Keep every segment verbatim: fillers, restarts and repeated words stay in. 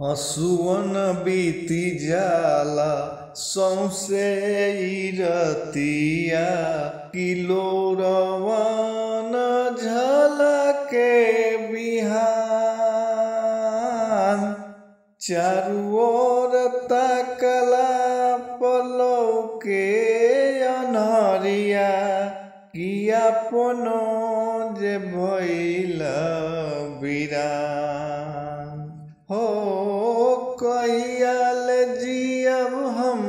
आंसुअन बीती जाला सौंसे रतिया किलोरवा न झलके बिहान चारू ओर तकला पलौके अनहरिया किया पनो जे भइला बिरान हो कहियाल जियब हम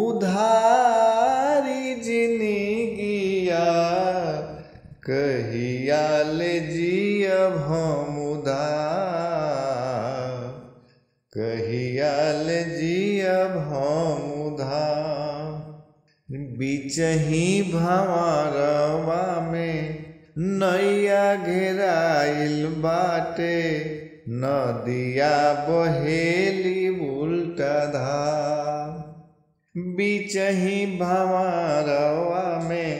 उधारी जिंदगिया कहियाल जियब हम उधार कहियाल जियब हम उधार बीचही भंवरवा में नैया घेराइल बाटे नदिया बहेली उल्टा धार बीचही भंवरवा में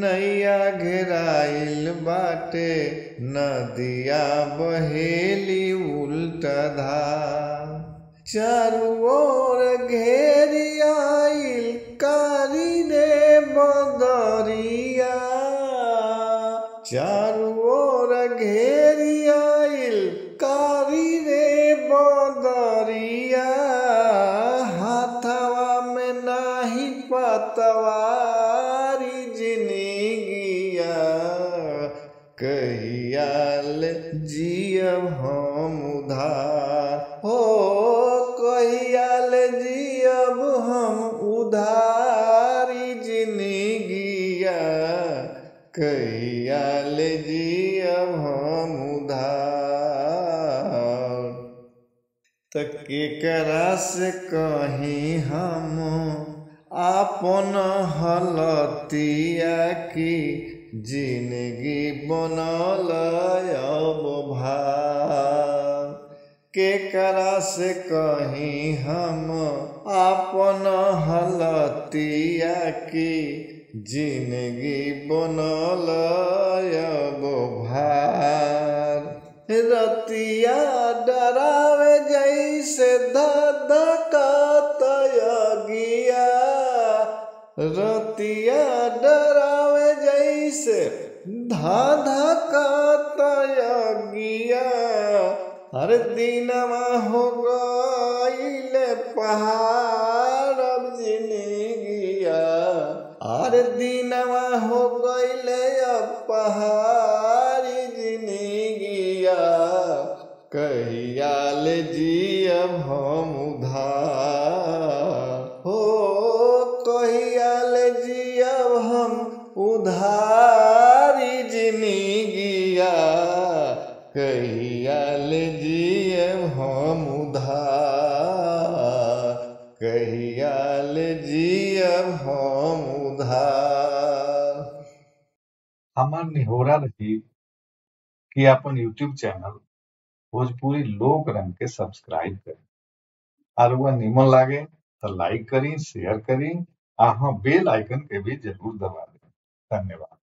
नैया घेराइल बाटे नदिया बहेली उल्टा धार चारू ओर घेरी आइल कारी रे बदरिया चारू ओर घेरी आइल कारी रे बदरिया हाथवा में नाही पतवारी जिंदगिया कहियाल जियब हम उधार हो कहियाल जियब हम उधारी जिंदगिया कहियाल जियब हम उधार त केकरा से कहीं हम आपन हलतिया की जिंदगी बनल अब भार केकरा से कहीं हम आपन हलतिया की जिंदगी बनल अब भार रतिया डरावे जैसे धधकतिया रतिया डरावे जैसे धधकतिया हर दिनमा हो गइल पहाड़ अब जिंदगिया हर दिनमा हो गइल अब पहाड़ी जिंदगिया कहियाल जियब हम उधार हो कहियाल जियब हम उधारी जिंदगिया कहियाल जियब हम उधार कहियाल जियब हम उधार। हमार निहोरा रही कि अपन यूट्यूब चैनल भोजपुरी लोकरंग के सब्सक्राइब करें और वह निमन लागे तो लाइक करें शेयर करें और हाँ बेल आइकन के भी जरूर दबा दें। धन्यवाद।